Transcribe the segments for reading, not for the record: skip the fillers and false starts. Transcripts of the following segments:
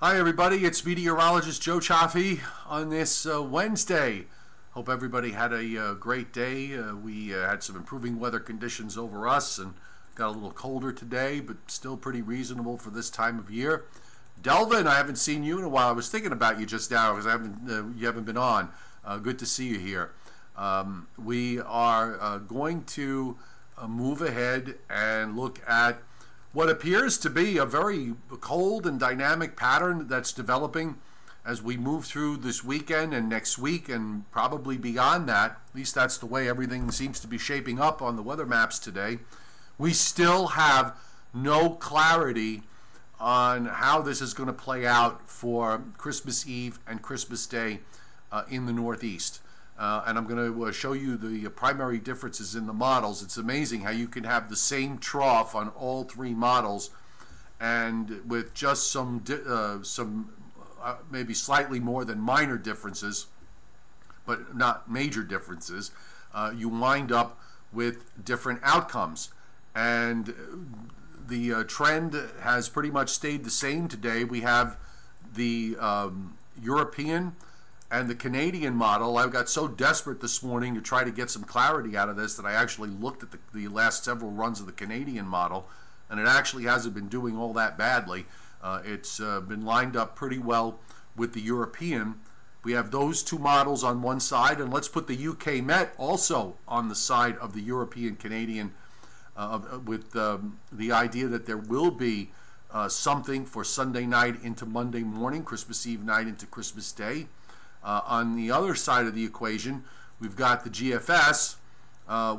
Hi everybody, it's meteorologist Joe Cioffi on this Wednesday. Hope everybody had a great day. We had some improving weather conditions over us and got a little colder today, but still pretty reasonable for this time of year. Delvin, I haven't seen you in a while. I was thinking about you just now because you haven't been on. Good to see you here. We are going to move ahead and look at what appears to be a very cold and dynamic pattern that's developing as we move through this weekend and next week and probably beyond that. At least that's the way everything seems to be shaping up on the weather maps today. We still have no clarity on how this is going to play out for Christmas Eve and Christmas Day in the Northeast. And I'm going to show you the primary differences in the models. It's amazing how you can have the same trough on all three models, and with just some maybe slightly more than minor differences, but not major differences, you wind up with different outcomes. And the trend has pretty much stayed the same today. We have the European and the Canadian model. I got so desperate this morning to try to get some clarity out of this that I actually looked at the last several runs of the Canadian model, and it actually hasn't been doing all that badly. It's been lined up pretty well with the European. We have those two models on one side, and let's put the UK Met also on the side of the European Canadian with the idea that there will be something for Sunday night into Monday morning, Christmas Eve night into Christmas Day. On the other side of the equation, we've got the GFS,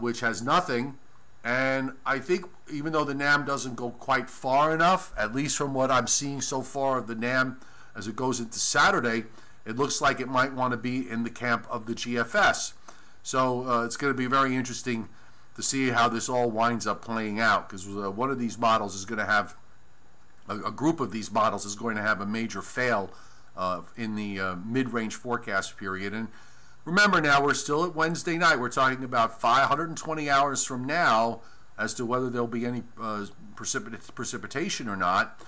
which has nothing. And I think even though the NAM doesn't go quite far enough, at least from what I'm seeing so far of the NAM as it goes into Saturday, it looks like it might want to be in the camp of the GFS. So it's going to be very interesting to see how this all winds up playing out, because one of these models is going to have, a group of these models is going to have a major fail in the mid-range forecast period. And remember now, we're still at Wednesday night. We're talking about 520 hours from now as to whether there'll be any precipitation or not.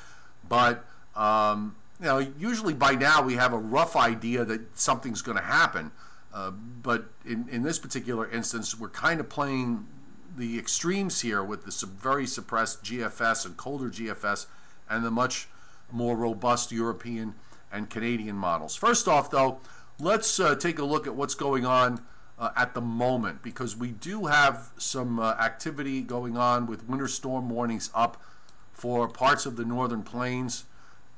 But you know, usually by now we have a rough idea that something's going to happen. But in this particular instance, we're kind of playing the extremes here with the very suppressed GFS and colder GFS and the much more robust European and Canadian models. First off though, let's take a look at what's going on at the moment, because we do have some activity going on with winter storm warnings up for parts of the northern plains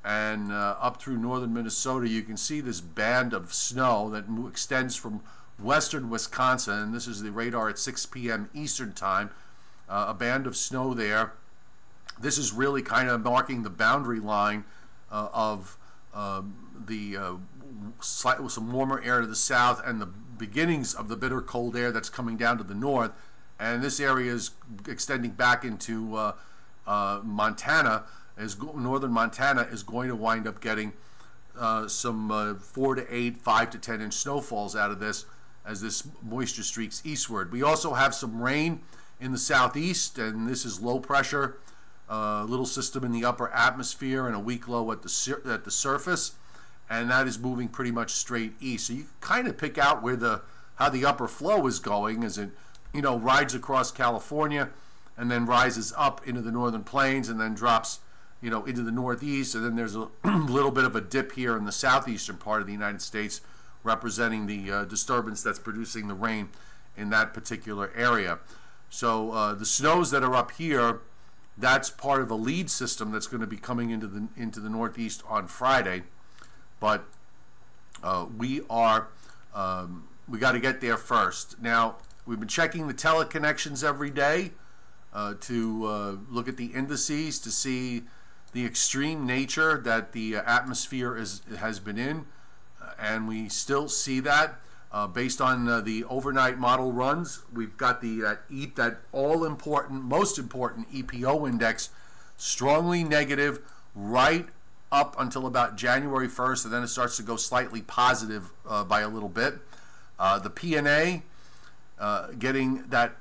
and up through northern Minnesota. You can see this band of snow that extends from western Wisconsin, and this is the radar at 6 p.m. Eastern time, a band of snow there. This is really kind of marking the boundary line of some warmer air to the south and the beginnings of the bitter cold air that's coming down to the north. And this area is extending back into Montana. Northern Montana is going to wind up getting some 4 to 8, 5 to 10 inch snowfalls out of this as this moisture streaks eastward. We also have some rain in the southeast, and this is low pressure. A little system in the upper atmosphere and a weak low at the surface, and that is moving pretty much straight east. So you can kind of pick out where how the upper flow is going as it, you know, rides across California and then rises up into the northern plains and then drops, you know, into the northeast, and then there's a little bit of a dip here in the southeastern part of the United States representing the disturbance that's producing the rain in that particular area. So the snows that are up here, that's part of a lead system that's going to be coming into the Northeast on Friday, but we got to get there first. Now, we've been checking the teleconnections every day to look at the indices to see the extreme nature that the atmosphere has been in, and we still see that based on the overnight model runs. We've got that all-important, most important EPO index strongly negative right up until about January 1st, and then it starts to go slightly positive by a little bit. The PNA getting that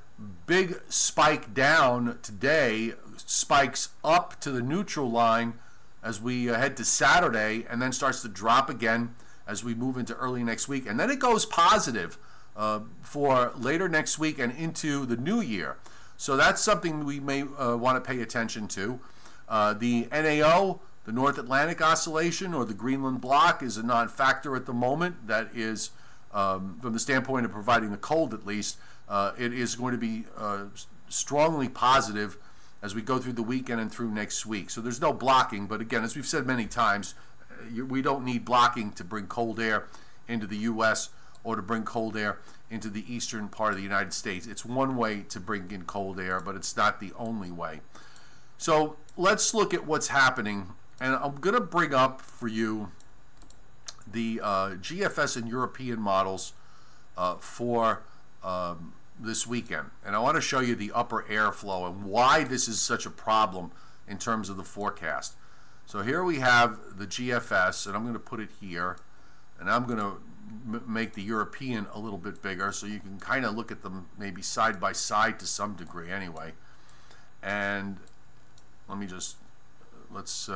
big spike down today, spikes up to the neutral line as we head to Saturday, and then starts to drop again as we move into early next week. And then it goes positive for later next week and into the new year. So that's something we may want to pay attention to. The NAO, the North Atlantic Oscillation, or the Greenland Block, is a non-factor at the moment. That is, from the standpoint of providing a cold at least, it is going to be strongly positive as we go through the weekend and through next week. So there's no blocking, but again, as we've said many times, we don't need blocking to bring cold air into the U.S. or to bring cold air into the eastern part of the United States. It's one way to bring in cold air, but it's not the only way. So let's look at what's happening, and I'm going to bring up for you the GFS and European models for this weekend, and I want to show you the upper airflow and why this is such a problem in terms of the forecast. So here we have the GFS, and I'm going to put it here, and I'm going to make the European a little bit bigger so you can kind of look at them maybe side by side to some degree anyway. And let me just, let's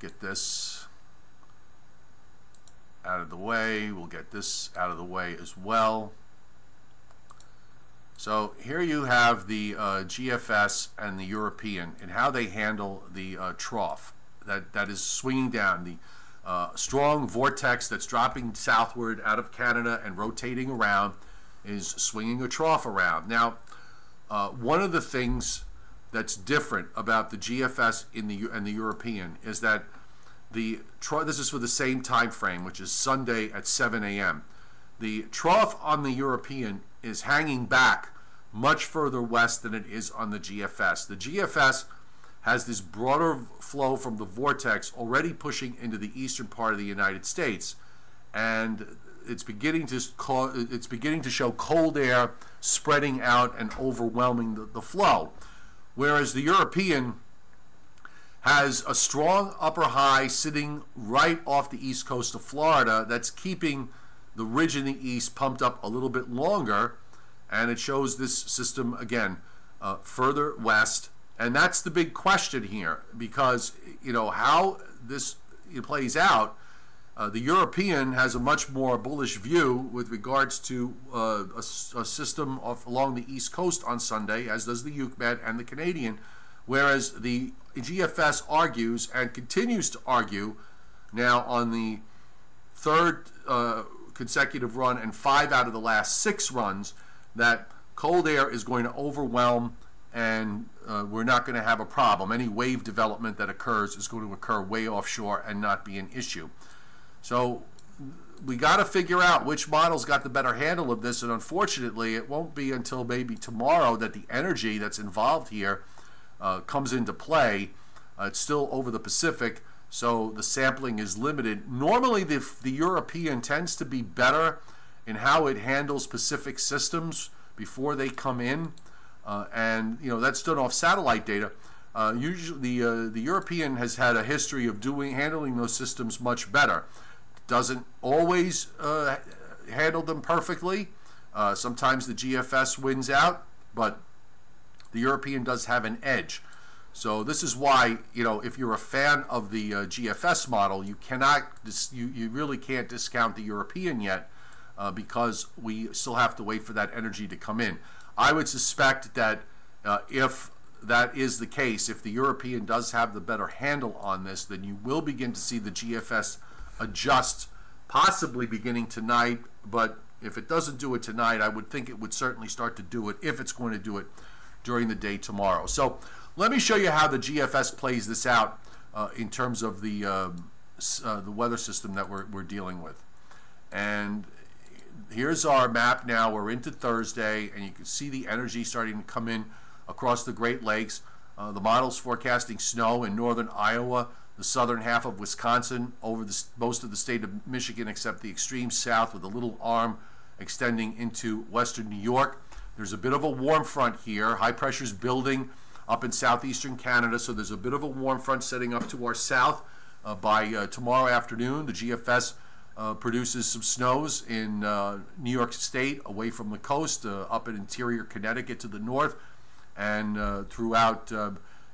get this out of the way. We'll get this out of the way as well. So here you have the GFS and the European and how they handle the trough that is swinging down, the strong vortex that's dropping southward out of Canada and rotating around, is swinging a trough around. Now, one of the things that's different about the GFS and the European is that the trough, this is for the same time frame, which is Sunday at 7 a.m. The trough on the European is hanging back much further west than it is on the GFS. The GFS has this broader flow from the vortex already pushing into the eastern part of the United States, and it's beginning to show cold air spreading out and overwhelming the flow, whereas the European has a strong upper high sitting right off the east coast of Florida that's keeping the ridge in the east pumped up a little bit longer, and it shows this system again further west. And that's the big question here, because you know how this plays out. The European has a much more bullish view with regards to a system along the east coast on Sunday, as does the UK Met and the Canadian, whereas the GFS argues and continues to argue now on the third consecutive run and 5 out of the last 6 runs that cold air is going to overwhelm, and we're not going to have a problem. Any wave development that occurs is going to occur way offshore and not be an issue. So we got to figure out which model's got the better handle of this, and unfortunately it won't be until maybe tomorrow that the energy that's involved here comes into play. It's still over the Pacific, so the sampling is limited. Normally the European tends to be better in how it handles Pacific systems before they come in. And you know, that's done off satellite data. Usually, the European has had a history of handling those systems much better. Doesn't always handle them perfectly. Sometimes the GFS wins out, but the European does have an edge. So this is why, you know, if you're a fan of the GFS model, you cannot, you really can't discount the European yet, because we still have to wait for that energy to come in. I would suspect that if that is the case, if the European does have the better handle on this, then you will begin to see the GFS adjust, possibly beginning tonight. But if it doesn't do it tonight, I would think it would certainly start to do it, if it's going to do it, during the day tomorrow. So let me show you how the GFS plays this out in terms of the weather system that we're dealing with. And here's our map now. We're into Thursday, and you can see the energy starting to come in across the Great Lakes. The model's forecasting snow in northern Iowa, the southern half of Wisconsin, over most of the state of Michigan except the extreme south, with a little arm extending into western New York. There's a bit of a warm front here. High pressure's building up in southeastern Canada, so there's a bit of a warm front setting up to our south. By tomorrow afternoon, the GFS produces some snows in New York State, away from the coast, up in interior Connecticut to the north, and throughout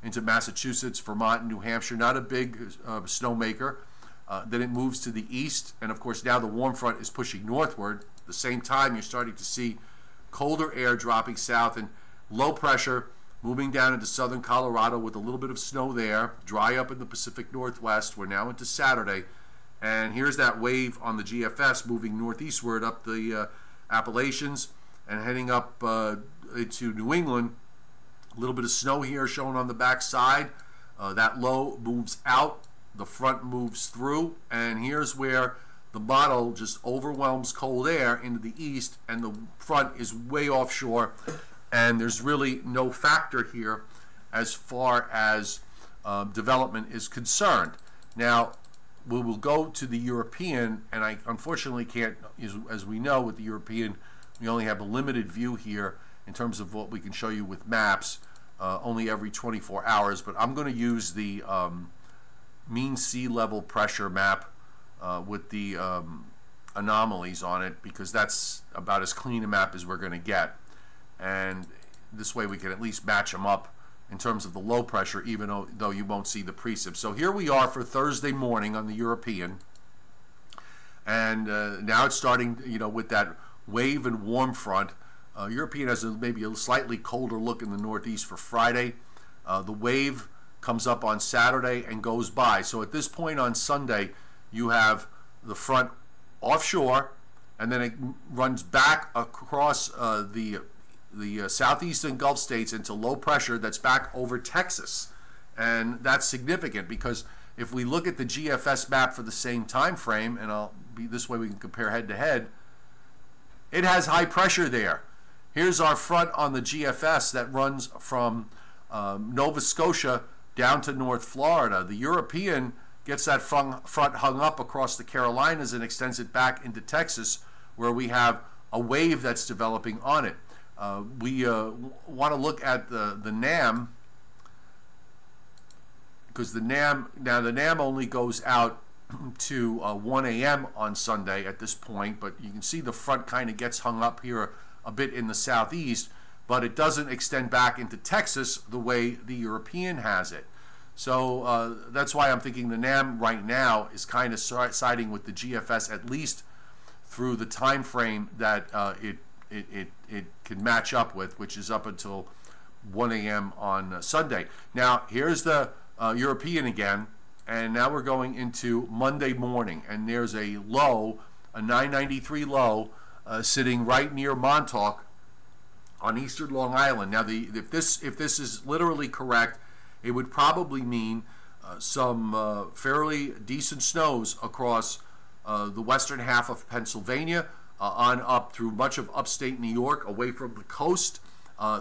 into Massachusetts, Vermont, and New Hampshire. Not a big snowmaker. Then it moves to the east, and of course now the warm front is pushing northward. At the same time, you're starting to see colder air dropping south and low pressure moving down into southern Colorado with a little bit of snow there, dry up in the Pacific Northwest. We're now into Saturday, and here's that wave on the GFS moving northeastward up the Appalachians and heading up into New England. A little bit of snow here shown on the back side. That low moves out, the front moves through, and here's where the model just overwhelms cold air into the east, and the front is way offshore, and there's really no factor here as far as development is concerned. Now we will go to the European, and I unfortunately can't, as we know with the European, we only have a limited view here in terms of what we can show you with maps, only every 24 hours, but I'm going to use the mean sea level pressure map with the anomalies on it, because that's about as clean a map as we're going to get, and this way we can at least match them up in terms of the low pressure, even though you won't see the precip. So here we are for Thursday morning on the European, and now it's starting, you know, with that wave and warm front. European has maybe a slightly colder look in the northeast for Friday. The wave comes up on Saturday and goes by. So at this point on Sunday, you have the front offshore, and then it runs back across the southeastern Gulf states into low pressure that's back over Texas. And that's significant, because if we look at the GFS map for the same time frame, and I'll be this way we can compare head to head, it has high pressure there. Here's our front on the GFS that runs from Nova Scotia down to North Florida. The European gets that front hung up across the Carolinas and extends it back into Texas, where we have a wave that's developing on it. We want to look at the NAM, because the NAM, now the NAM only goes out to 1 a.m. on Sunday at this point, but you can see the front kind of gets hung up here a bit in the southeast, but it doesn't extend back into Texas the way the European has it. So that's why I'm thinking the NAM right now is kind of siding with the GFS, at least through the time frame that it can match up with, which is up until 1 a.m. on Sunday. Now here's the European again, and now we're going into Monday morning, and there's a low, a 993 low, sitting right near Montauk on eastern Long Island. Now if this is literally correct, it would probably mean some fairly decent snows across the western half of Pennsylvania, on up through much of upstate New York, away from the coast,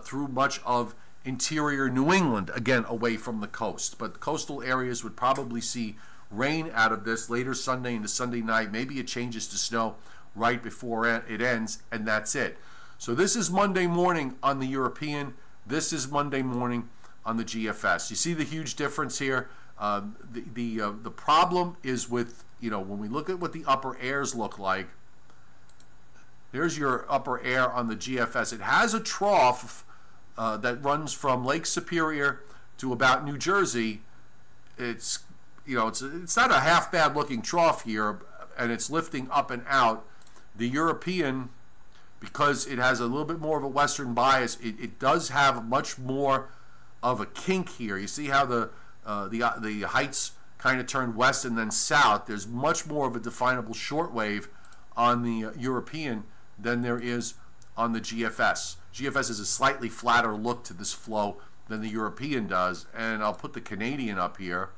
through much of interior New England, again away from the coast. But the coastal areas would probably see rain out of this later Sunday into Sunday night. Maybe it changes to snow right before it ends, and that's it. So this is Monday morning on the European. This is Monday morning on the GFS. You see the huge difference here. The problem is with, you know, when we look at what the upper airs look like, there's your upper air on the GFS. It has a trough that runs from Lake Superior to about New Jersey. It's, you know, it's not a half bad looking trough here, and it's lifting up and out. The European, because it has a little bit more of a western bias, it does have much more of a kink here. You see how the heights kind of turn west and then south. There's much more of a definable shortwave on the European than there is on the GFS. GFS is a slightly flatter look to this flow than the European does, and I'll put the Canadian up here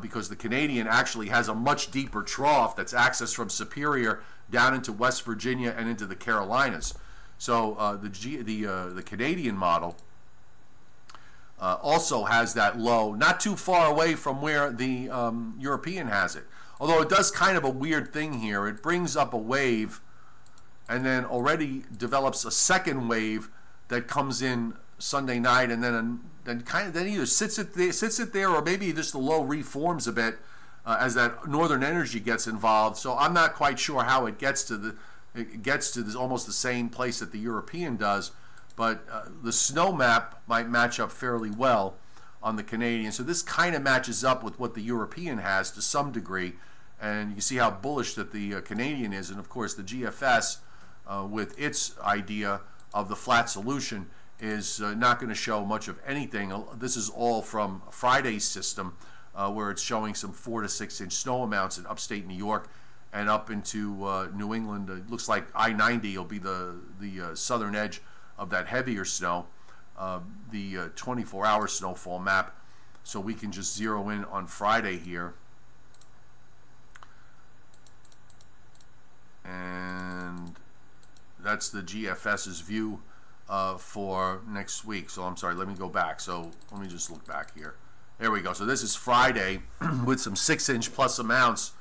because the Canadian actually has a much deeper trough that's accessed from Superior down into West Virginia and into the Carolinas. So the Canadian model also has that low, not too far away from where the European has it. Although it does kind of a weird thing here. It brings up a wave and then already develops a second wave that comes in Sunday night, and then either sits it there, or maybe just the low reforms a bit as that northern energy gets involved. So I'm not quite sure how it gets to this almost the same place that the European does, but the snow map might match up fairly well on the Canadian. So this kind of matches up with what the European has to some degree, and you see how bullish that the Canadian is. And of course the GFS with its idea of the flat solution is not going to show much of anything. This is all from Friday's system, where it's showing some 4 to 6 inch snow amounts in upstate New York and up into New England. It looks like I-90 will be the southern edge of that heavier snow, the 24-hour snowfall map. So we can just zero in on Friday here. And that's the GFS's view for next week. So I'm sorry, let me go back. So let me just look back here. There we go. So this is Friday with some 6 inch plus amounts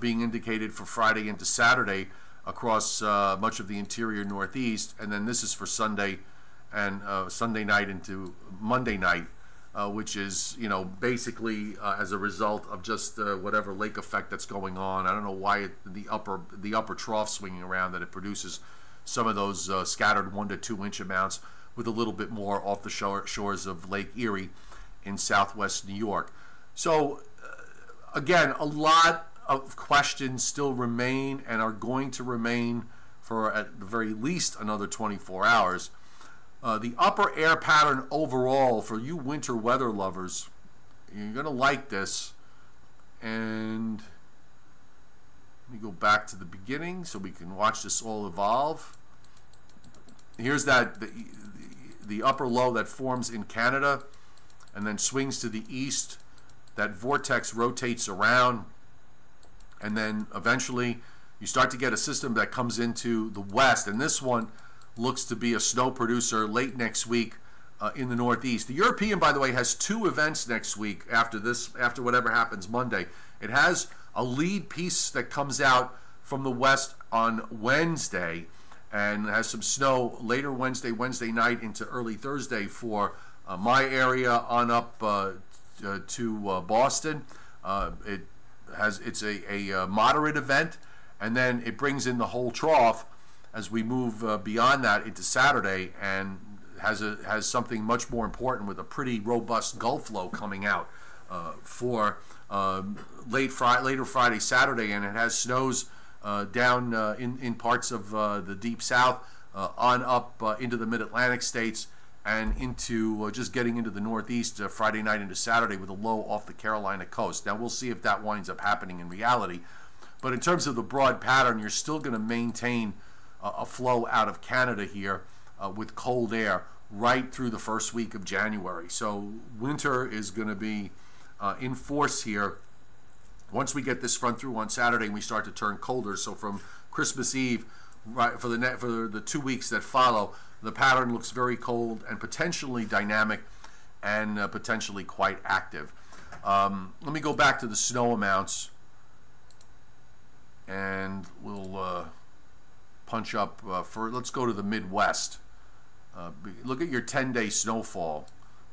being indicated for Friday into Saturday across much of the interior Northeast. And then this is for Sunday and Sunday night into Monday night, which is, you know, basically as a result of just whatever lake effect that's going on. I don't know why the upper trough swinging around that it produces some of those scattered 1 to 2 inch amounts with a little bit more off the shores of Lake Erie in southwest New York. So again, a lot of questions still remain and are going to remain for at the very least another 24 hours. The upper air pattern overall for you winter weather lovers, you're gonna like this. And let me go back to the beginning so we can watch this all evolve. Here's that the upper low that forms in Canada and then swings to the east. That vortex rotates around, and then eventually you start to get a system that comes into the west, and this one looks to be a snow producer late next week in the Northeast. The European, by the way, has two events next week after this, after whatever happens Monday. It has a lead piece that comes out from the west on Wednesday and has some snow later Wednesday night into early Thursday for my area on up to Boston. It's a moderate event, and then it brings in the whole trough as we move beyond that into Saturday, and has something much more important with a pretty robust Gulf flow coming out for later Friday, Saturday, and it has snows down in parts of the Deep South on up into the Mid-Atlantic states, and into just getting into the Northeast Friday night into Saturday with a low off the Carolina coast. Now we'll see if that winds up happening in reality, but in terms of the broad pattern, you're still going to maintain a flow out of Canada here with cold air right through the first week of January. So winter is going to be in force here. Once we get this front through on Saturday, we start to turn colder. So from Christmas Eve, right, for the 2 weeks that follow, the pattern looks very cold and potentially dynamic and potentially quite active. Let me go back to the snow amounts, and we'll punch up for, let's go to the Midwest. Look at your 10-day snowfall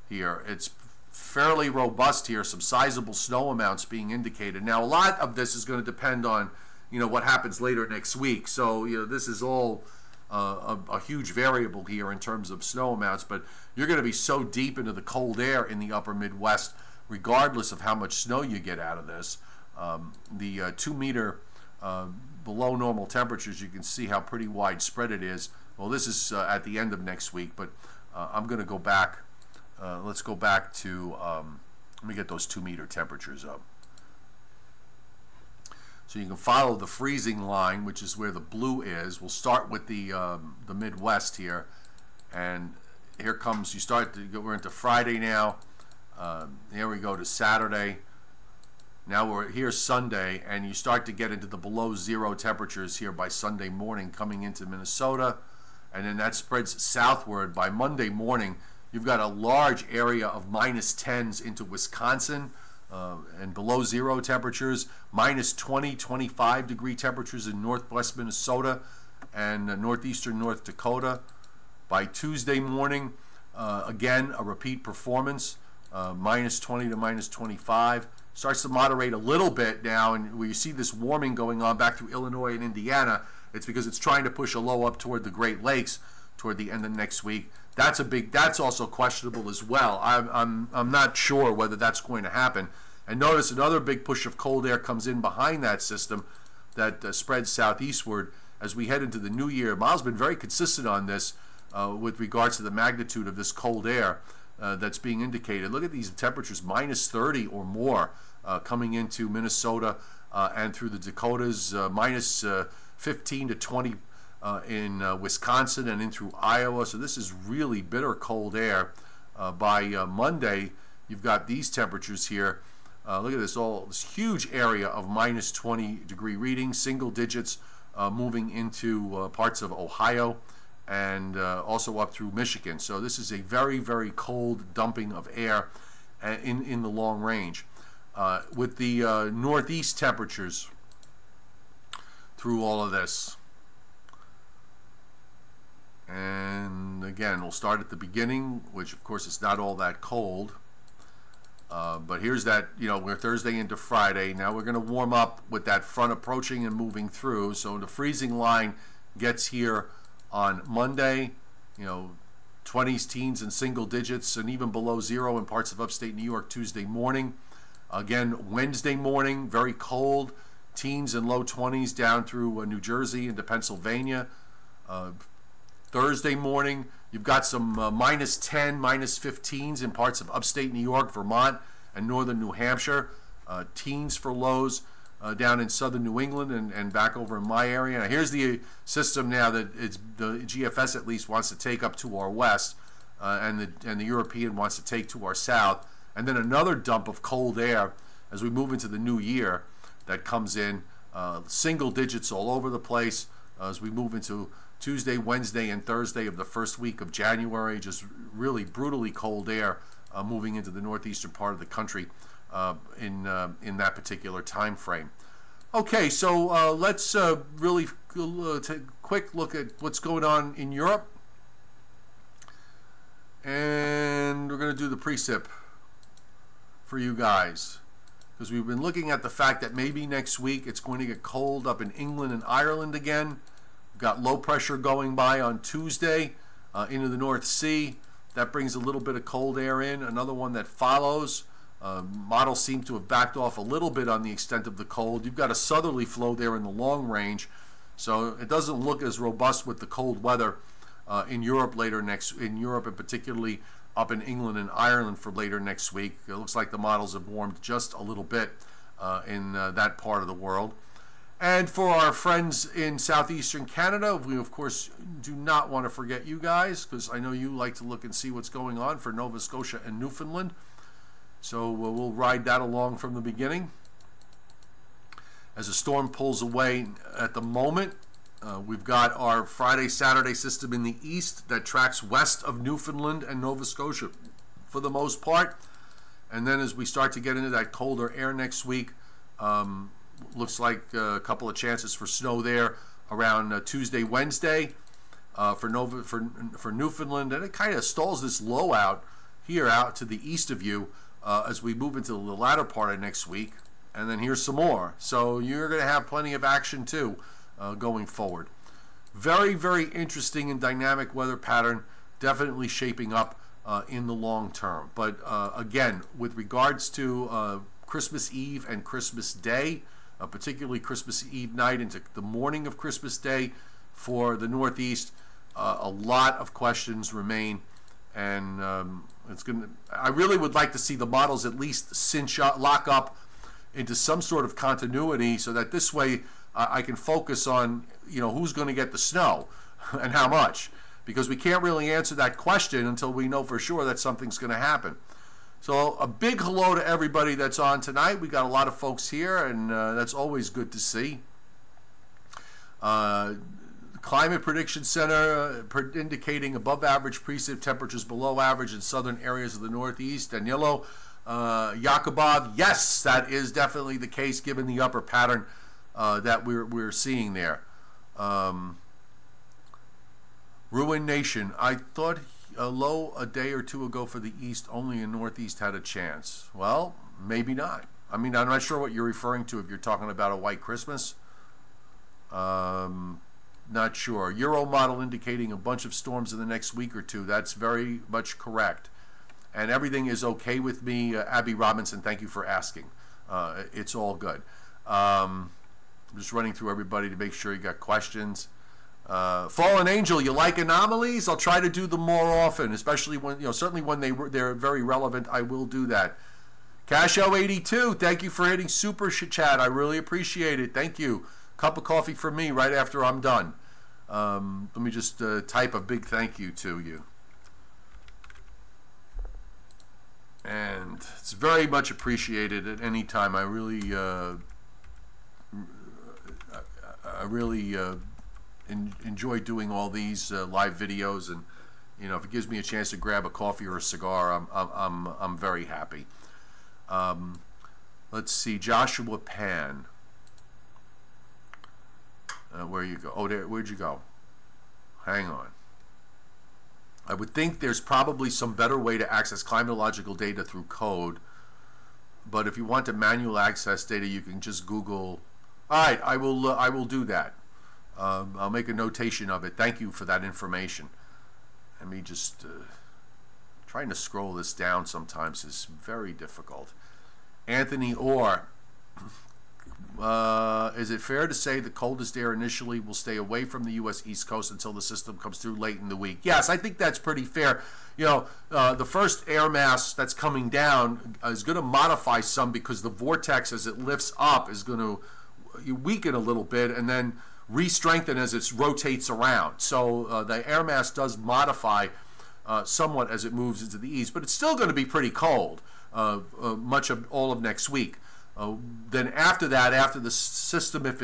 here. It's fairly robust here, some sizable snow amounts being indicated. Now, a lot of this is going to depend on, you know, what happens later next week. So, you know, this is all a huge variable here in terms of snow amounts, but you're going to be so deep into the cold air in the upper Midwest, regardless of how much snow you get out of this. The 2 meter below normal temperatures, you can see how pretty widespread it is. Well, this is at the end of next week, but I'm going to go back. Let's go back to, let me get those 2 meter temperatures up. So you can follow the freezing line, which is where the blue is. We'll start with the Midwest here, and here comes, you start to go, we're into Friday now. Here we go to Saturday. Now we're here Sunday, and you start to get into the below zero temperatures here by Sunday morning coming into Minnesota, and then that spreads southward. By Monday morning, you've got a large area of minus 10s into Wisconsin, and below zero temperatures, minus 20, 25 degree temperatures in northwest Minnesota and northeastern North Dakota. By Tuesday morning, again, a repeat performance, minus 20 to minus 25. Starts to moderate a little bit now, and where you see this warming going on back through Illinois and Indiana, it's because it's trying to push a low up toward the Great Lakes toward the end of next week. That's a big. That's also questionable as well. I'm not sure whether that's going to happen. And notice another big push of cold air comes in behind that system that spreads southeastward as we head into the new year. Miles has been very consistent on this with regards to the magnitude of this cold air that's being indicated. Look at these temperatures, minus 30 or more coming into Minnesota and through the Dakotas, minus 15 to 20. In Wisconsin and in through Iowa. So this is really bitter cold air. By Monday, you've got these temperatures here. Look at this, all this huge area of minus 20 degree readings, single digits moving into parts of Ohio and also up through Michigan. So this is a very, very cold dumping of air in the long range. With the northeast temperatures through all of this. And again, we'll start at the beginning, which of course is not all that cold. But here's that, you know, we're Thursday into Friday. Now we're going to warm up with that front approaching and moving through. So the freezing line gets here on Monday, you know, 20s, teens, and single digits, and even below zero in parts of upstate New York Tuesday morning. Again, Wednesday morning, very cold, teens and low 20s down through New Jersey into Pennsylvania. Thursday morning, you've got some minus 10, minus 15s in parts of upstate New York, Vermont, and northern New Hampshire. Teens for lows down in southern New England and back over in my area. Now, here's the system now that it's, the GFS at least wants to take up to our west, and the European wants to take to our south. And then another dump of cold air as we move into the new year that comes in single digits all over the place as we move into Tuesday, Wednesday, and Thursday of the first week of January. Just really brutally cold air moving into the northeastern part of the country in that particular time frame. Okay, so let's really take a quick look at what's going on in Europe. And we're going to do the precip for you guys, because we've been looking at the fact that maybe next week it's going to get cold up in England and Ireland again. Got low pressure going by on Tuesday into the North Sea. That brings a little bit of cold air in. Another one that follows. Models seem to have backed off a little bit on the extent of the cold. You've got a southerly flow there in the long range, so it doesn't look as robust with the cold weather in Europe later next. In Europe, and particularly up in England and Ireland for later next week, it looks like the models have warmed just a little bit in that part of the world. And for our friends in southeastern Canada, we of course do not want to forget you guys, because I know you like to look and see what's going on for Nova Scotia and Newfoundland. So we'll ride that along from the beginning. As a storm pulls away at the moment, we've got our Friday, Saturday system in the east that tracks west of Newfoundland and Nova Scotia for the most part. And then as we start to get into that colder air next week, looks like a couple of chances for snow there around Tuesday, Wednesday for Newfoundland, and it kind of stalls this low out here out to the east of you as we move into the latter part of next week. And then here's some more, so you're going to have plenty of action too going forward. Very, very interesting and dynamic weather pattern, definitely shaping up in the long term. But again, with regards to Christmas Eve and Christmas Day, particularly Christmas Eve night into the morning of Christmas Day for the Northeast, a lot of questions remain, and it's gonna. I really would like to see the models at least cinch up, lock up into some sort of continuity, so that this way I can focus on, you know, who's going to get the snow and how much, because we can't really answer that question until we know for sure that something's going to happen. So a big hello to everybody that's on tonight. We got a lot of folks here, and that's always good to see. Climate Prediction Center indicating above average precip temperatures, below average in southern areas of the Northeast. Danilo Yakubov, yes, that is definitely the case given the upper pattern that we're seeing there. Ruin Nation, I thought a low a day or two ago for the east, only in northeast had a chance. Well, maybe not. I mean, I'm not sure what you're referring to if you're talking about a white Christmas. Not sure. Euro model indicating a bunch of storms in the next week or two. That's very much correct. And everything is okay with me. Abby Robinson, thank you for asking. It's all good. I'm just running through everybody to make sure you got questions. Fallen Angel, you like anomalies? I'll try to do them more often, especially when, you know, certainly when they're very relevant, I will do that. Casho82, thank you for hitting Super Chat. I really appreciate it. Thank you. Cup of coffee for me right after I'm done. Let me just type a big thank you to you. And it's very much appreciated at any time. I really enjoy doing all these live videos, and you know, if it gives me a chance to grab a coffee or a cigar, I'm very happy. Let's see, Joshua Pan. Where you go? Oh, there. Where'd you go? Hang on. I would think there's probably some better way to access climatological data through code, but if you want to manual access data, you can just Google. All right, I will do that. I'll make a notation of it. Thank you for that information. Let me just trying to scroll this down sometimes is very difficult. Anthony Orr. Is it fair to say the coldest air initially will stay away from the U.S. East Coast until the system comes through late in the week? Yes, I think that's pretty fair. You know, the first air mass that's coming down is going to modify some because the vortex, as it lifts up, is going to weaken a little bit and then re-strengthen as it rotates around. So the air mass does modify somewhat as it moves into the east, but it's still going to be pretty cold much of all of next week. Then after that, after the system, if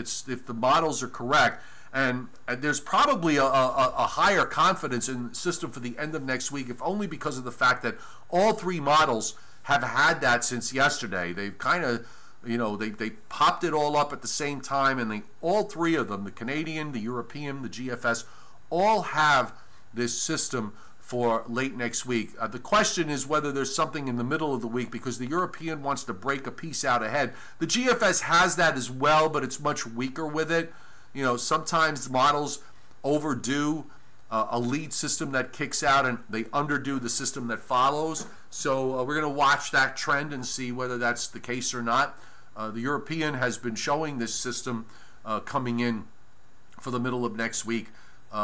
the models are correct, and there's probably a higher confidence in the system for the end of next week, if only because of the fact that all three models have had that since yesterday. They've kind of, you know, they popped it all up at the same time, and all three of them, the Canadian, the European, the GFS, all have this system for late next week. The question is whether there's something in the middle of the week, because the European wants to break a piece out ahead. The GFS has that as well, but it's much weaker with it. You know, sometimes models overdo a lead system that kicks out and they underdo the system that follows. So we're going to watch that trend and see whether that's the case or not. The European has been showing this system coming in for the middle of next week.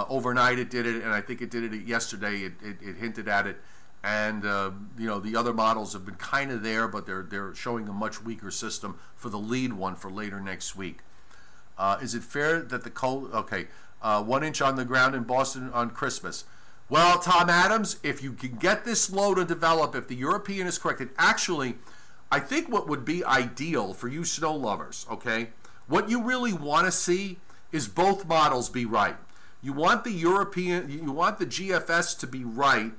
Overnight it did it, and I think it did it yesterday. It hinted at it, and you know, the other models have been kind of there, but they're showing a much weaker system for the lead one for later next week. Is it fair that the cold? Okay, 1 inch on the ground in Boston on Christmas. Well, Tom Adams, if you can get this low to develop, if the European is correct, and actually, I think what would be ideal for you snow lovers, okay, what you really want to see is both models be right. You want the European, you want the GFS to be right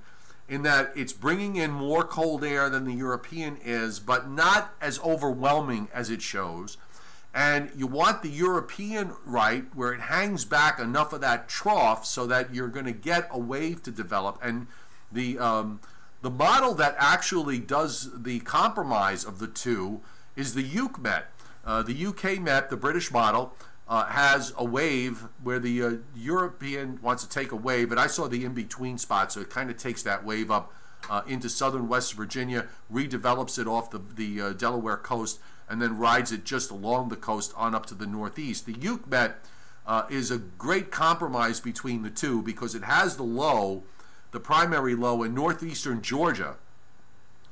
in that it's bringing in more cold air than the European is, but not as overwhelming as it shows. And you want the European right where it hangs back enough of that trough so that you're going to get a wave to develop. And the model that actually does the compromise of the two is the UK Met. The UK Met, the British model, has a wave where the European wants to take a wave, and I saw the in-between spot, so it kind of takes that wave up into southern West Virginia, redevelops it off the Delaware coast, and then rides it just along the coast on up to the northeast. The UK Met is a great compromise between the two because it has the low, the primary low in northeastern Georgia,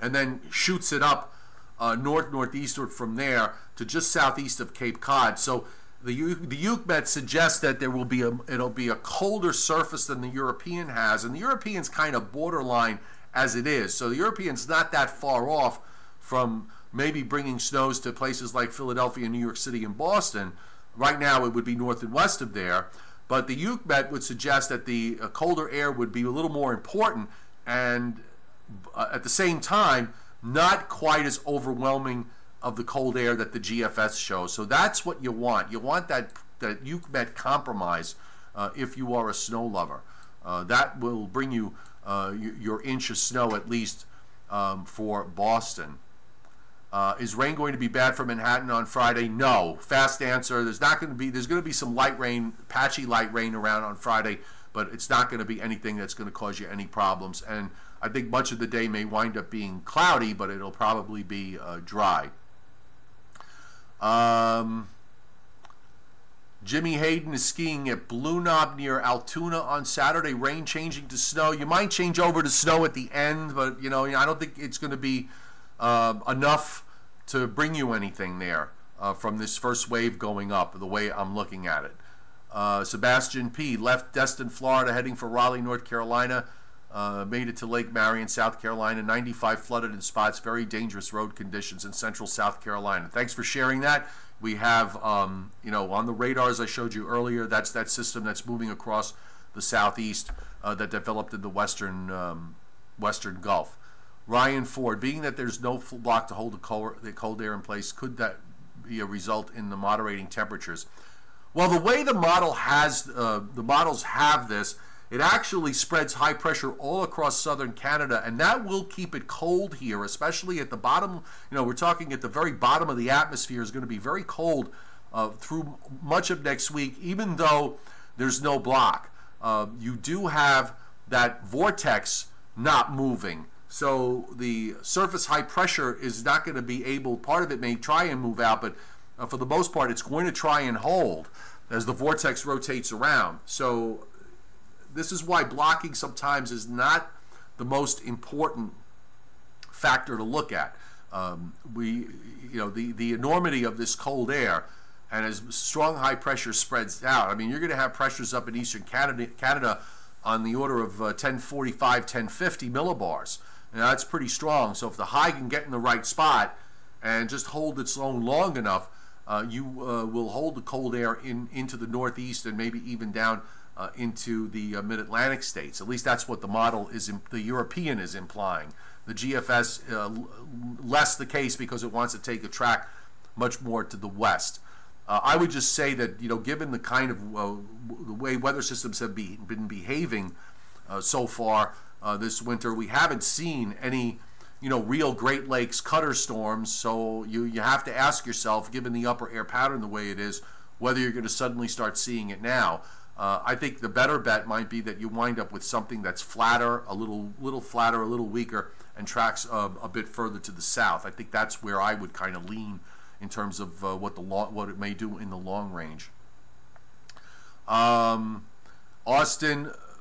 and then shoots it up northeastward from there to just southeast of Cape Cod. So the UK Met suggests that there will be it'll be a colder surface than the European has, and the European's kind of borderline as it is. So the European's not that far off from maybe bringing snows to places like Philadelphia, New York City, and Boston. Right now it would be north and west of there, but the UK Met would suggest that the colder air would be a little more important and at the same time not quite as overwhelming of the cold air that the GFS shows. So that's what you want. You want that UK Met compromise if you are a snow lover. That will bring you your inch of snow at least for Boston. Is rain going to be bad for Manhattan on Friday? No. Fast answer. There's going to be some light rain, patchy light rain around on Friday, but it's not going to be anything that's going to cause you any problems. And I think much of the day may wind up being cloudy, but it'll probably be dry. Jimmy Hayden is skiing at Blue Knob near Altoona on Saturday. Rain changing to snow. You might change over to snow at the end, but you know, I don't think it's going to be enough to bring you anything there from this first wave going up, the way I'm looking at it. Sebastian P. left Destin, Florida, heading for Raleigh, North Carolina. Made it to Lake Marion, South Carolina. 95 flooded in spots. Very dangerous road conditions in central South Carolina. Thanks for sharing that. We have, you know, on the radars I showed you earlier, that's that system that's moving across the southeast that developed in the western Gulf. Ryan Ford, being that there's no full block to hold the cold air in place, could that be a result in the moderating temperatures? Well, the way the model has, the models have this, it actually spreads high pressure all across southern Canada, and that will keep it cold here, especially at the bottom. You know, we're talking at the very bottom of the atmosphere is going to be very cold through much of next week, even though there's no block. You do have that vortex not moving. So the surface high pressure is not going to be able, part of it may try and move out, but for the most part, it's going to try and hold as the vortex rotates around. So this is why blocking sometimes is not the most important factor to look at. The enormity of this cold air, and as strong high pressure spreads out, I mean, you're going to have pressures up in eastern Canada on the order of 1045, 1050 millibars. Now, that's pretty strong. So if the high can get in the right spot and just hold its own long enough, you will hold the cold air into the northeast and maybe even down into the mid-Atlantic states. At least that's what the model is, the European is implying. The GFS, less the case because it wants to take a track much more to the west. I would just say that, you know, given the kind of the way weather systems have been behaving so far this winter, we haven't seen any, you know, real Great Lakes cutter storms. So you have to ask yourself, given the upper air pattern the way it is, whether you're going to suddenly start seeing it now. I think the better bet might be that you wind up with something that's flatter, a little weaker, and tracks a bit further to the south. I think that's where I would kind of lean in terms of what it may do in the long range. Austin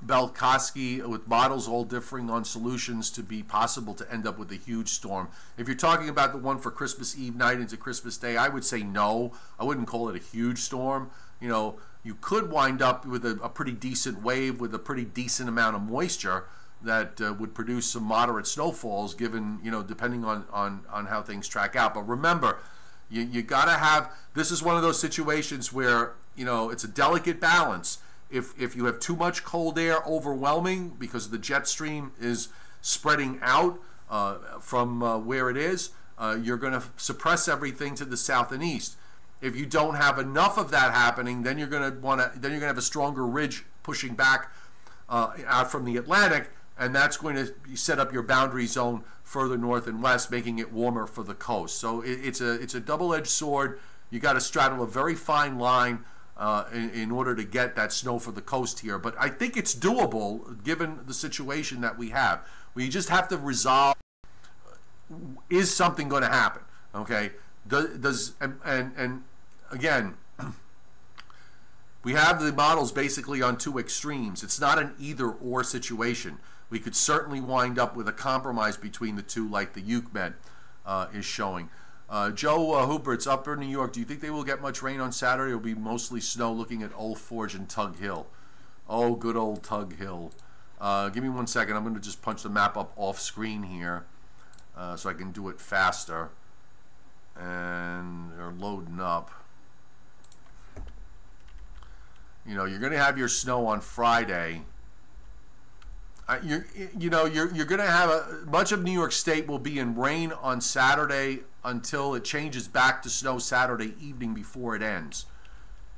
Belkoski, with models all differing on solutions to be possible to end up with a huge storm. If you're talking about the one for Christmas Eve night into Christmas Day, I would say no. I wouldn't call it a huge storm. You know, you could wind up with a pretty decent wave with a pretty decent amount of moisture that would produce some moderate snowfalls, given, you know, depending on how things track out. But remember, you gotta have, this is one of those situations where, you know, it's a delicate balance. If you have too much cold air overwhelming because the jet stream is spreading out from where it is, you're going to suppress everything to the south and east. If you don't have enough of that happening, then you're going to have a stronger ridge pushing back out from the Atlantic, and that's going to set up your boundary zone further north and west, making it warmer for the coast. So it's a double-edged sword. You got to straddle a very fine line in order to get that snow for the coast here. But I think it's doable given the situation that we have. We just have to resolve, is something going to happen? Okay, and again, we have the models basically on two extremes. It's not an either-or situation. We could certainly wind up with a compromise between the two, like the UK Met is showing. Joe Hubert's up in New York. Do you think they will get much rain on Saturday? It will be mostly snow looking at Old Forge and Tug Hill. Oh, good old Tug Hill. Give me 1 second. I'm going to just punch the map up off screen here so I can do it faster. And they're loading up. You know, you're going to have your snow on Friday. You're going to have much of New York State will be in rain on Saturday until it changes back to snow Saturday evening before it ends.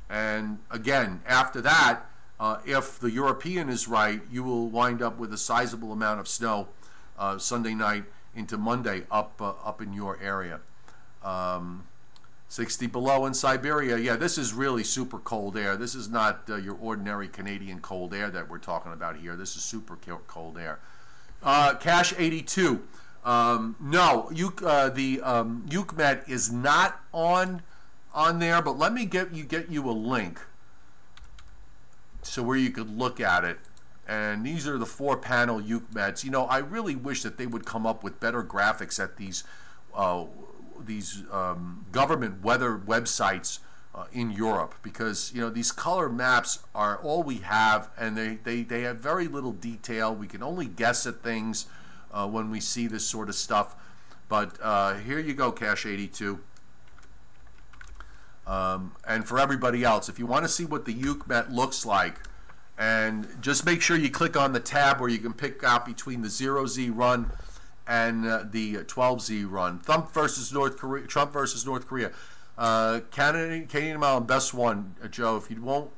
And again, after that, if the European is right, you will wind up with a sizable amount of snow Sunday night into Monday up in your area. 60 below in Siberia. Yeah, this is really super cold air. This is not your ordinary Canadian cold air that we're talking about here. This is super cold air. Cash 82. No, the UK Met is not on there, but let me get you a link so where you could look at it. And these are the 4-panel UK Mets. You know, I really wish that they would come up with better graphics at these government weather websites in Europe, because you know these color maps are all we have, and they have very little detail. We can only guess at things when we see this sort of stuff. But here you go, Cash 82. And for everybody else, if you want to see what the UK Met looks like, and just make sure you click on the tab where you can pick out between the 0Z run and the 12Z run. Trump versus North Korea. Canadian Mile, best one, Joe. If you won't,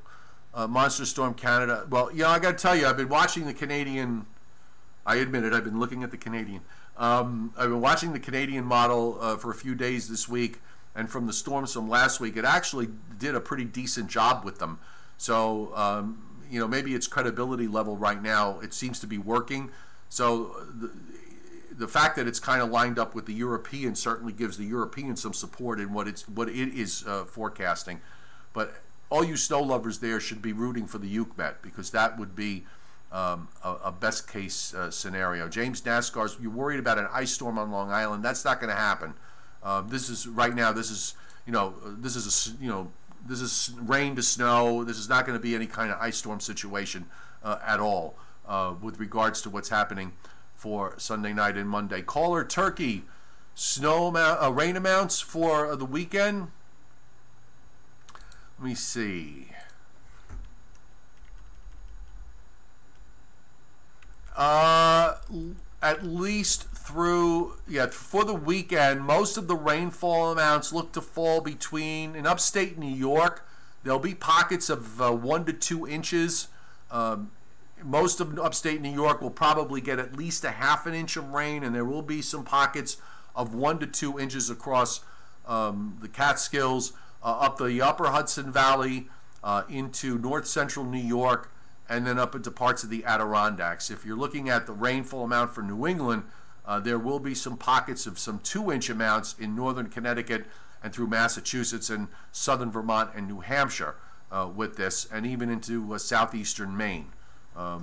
Monster Storm Canada. Well, you know, I got to tell you, I've been watching the Canadian. I admit it, I've been looking at the Canadian. I've been watching the Canadian model for a few days this week, and from the storms from last week, it actually did a pretty decent job with them. So, you know, maybe its credibility level right now, it seems to be working. So the fact that it's kind of lined up with the European certainly gives the European some support in what it is forecasting. But all you snow lovers there should be rooting for the UK Met, because that would be a best case scenario. James NASCAR's, you're worried about an ice storm on Long Island. That's not going to happen. This is right now. This is, you know, this is a, you know, this is rain to snow. This is not going to be any kind of ice storm situation at all with regards to what's happening for Sunday night and Monday. Caller Turkey, rain amounts for the weekend. Let me see. At least through, yeah, for the weekend, most of the rainfall amounts look to fall between, in upstate New York, there'll be pockets of 1 to 2 inches. Most of upstate New York will probably get at least a ½ inch of rain, and there will be some pockets of 1 to 2 inches across the Catskills, up the upper Hudson Valley, into north central New York, and then up into parts of the Adirondacks. If you're looking at the rainfall amount for New England, there will be some pockets of some 2-inch amounts in northern Connecticut and through Massachusetts and southern Vermont and New Hampshire with this, and even into southeastern Maine.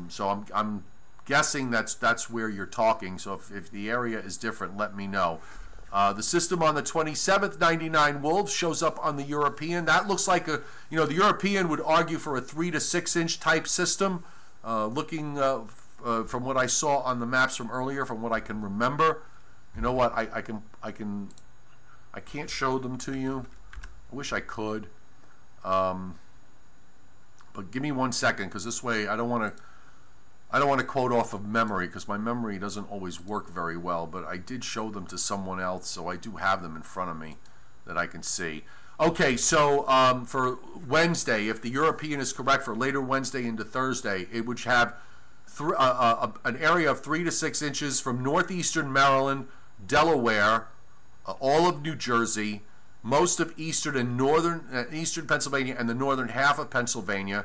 So I'm guessing that's where you're talking. So if the area is different, let me know. The system on the 27th, 99 Wolves, shows up on the European. That looks like a, you know, the European would argue for a 3 to 6 inch type system. Looking from what I saw on the maps from earlier, from what I can remember, you know what, I can't show them to you. I wish I could, but give me 1 second, because this way I don't want to quote off of memory, because my memory doesn't always work very well, but I did show them to someone else, so I do have them in front of me that I can see. Okay, so for Wednesday, if the European is correct, for later Wednesday into Thursday, it would have an area of 3 to 6 inches from northeastern Maryland, Delaware, all of New Jersey, most of eastern and northern eastern Pennsylvania, and the northern half of Pennsylvania,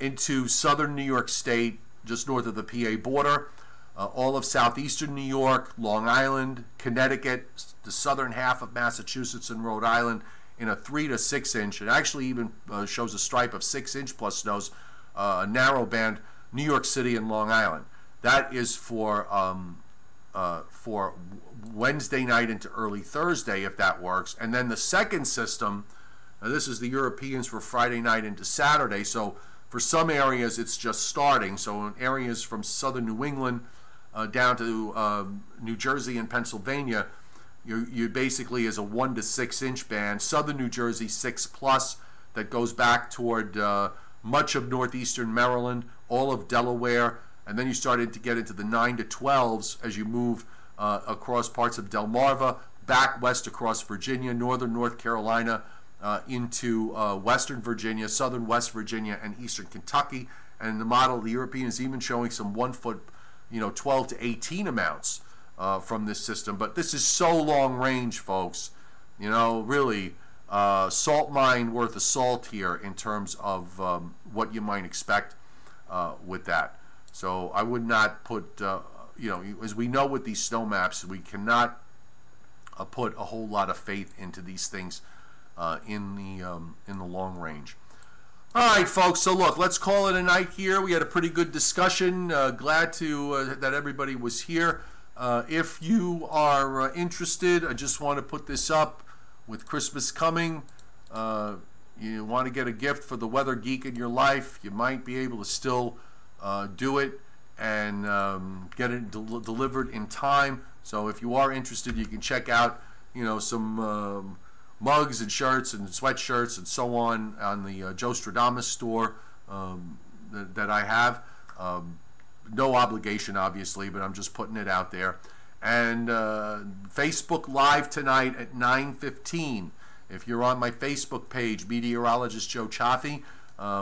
into southern New York State, just north of the PA border, all of southeastern New York, Long Island, Connecticut, the southern half of Massachusetts and Rhode Island, in a 3 to 6 inch. It actually even shows a stripe of 6 inch plus snows, a narrow band, New York City and Long Island. That is for Wednesday night into early Thursday, if that works. And then the second system, this is the Europeans for Friday night into Saturday. So for some areas, it's just starting. So in areas from southern New England down to New Jersey and Pennsylvania, you basically is a 1 to 6 inch band. Southern New Jersey, 6+, that goes back toward much of northeastern Maryland, all of Delaware, and then you started to get into the 9 to 12s as you move across parts of Delmarva, back west across Virginia, northern North Carolina, into western Virginia, southern West Virginia, and eastern Kentucky. And in the model, the European is even showing some 1 foot, you know, 12 to 18 amounts from this system. But this is so long range, folks, you know, really salt mine worth of salt here in terms of what you might expect with that. So I would not put, you know, as we know with these snow maps, we cannot put a whole lot of faith into these things in the long range. All right, folks, so look, let's call it a night here. We had a pretty good discussion. Glad to that everybody was here. If you are interested, I just want to put this up. With Christmas coming, you want to get a gift for the weather geek in your life, you might be able to still do it and get it delivered in time. So if you are interested, you can check out, you know, some mugs and shirts and sweatshirts and so on the Joe Stradamus store that I have. No obligation, obviously, but I'm just putting it out there. And Facebook Live tonight at 9:15. If you're on my Facebook page, Meteorologist Joe Cioffi,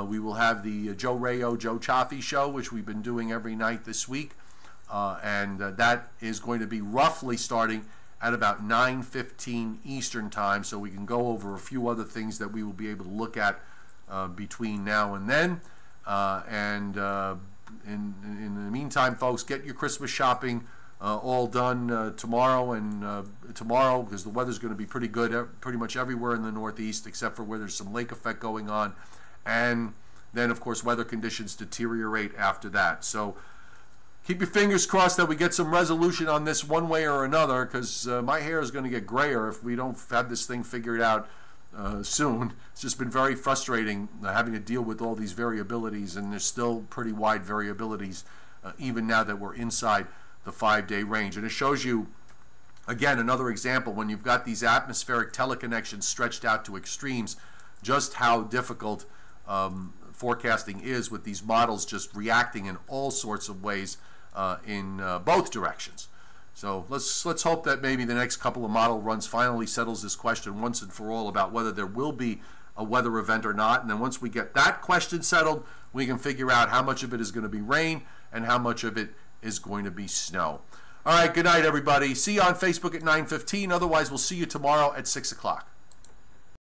we will have the Joe Rayo Joe Cioffi show, which we've been doing every night this week. And that is going to be roughly starting at about 9:15 Eastern time, so we can go over a few other things that we will be able to look at between now and then. In the meantime, folks, get your Christmas shopping all done tomorrow and tomorrow, because the weather's going to be pretty good pretty much everywhere in the Northeast except for where there's some lake effect going on, and then of course weather conditions deteriorate after that. So keep your fingers crossed that we get some resolution on this one way or another, because my hair is going to get grayer if we don't have this thing figured out soon. It's just been very frustrating having to deal with all these variabilities, and there's still pretty wide variabilities even now that we're inside the 5-day range. And it shows you, again, another example, when you've got these atmospheric teleconnections stretched out to extremes, just how difficult forecasting is, with these models just reacting in all sorts of ways in both directions. So let's hope that maybe the next couple of model runs finally settles this question once and for all about whether there will be a weather event or not. And then once we get that question settled, we can figure out how much of it is going to be rain and how much of it is going to be snow. All right, good night, everybody. See you on Facebook at 9:15. Otherwise, we'll see you tomorrow at 6 o'clock.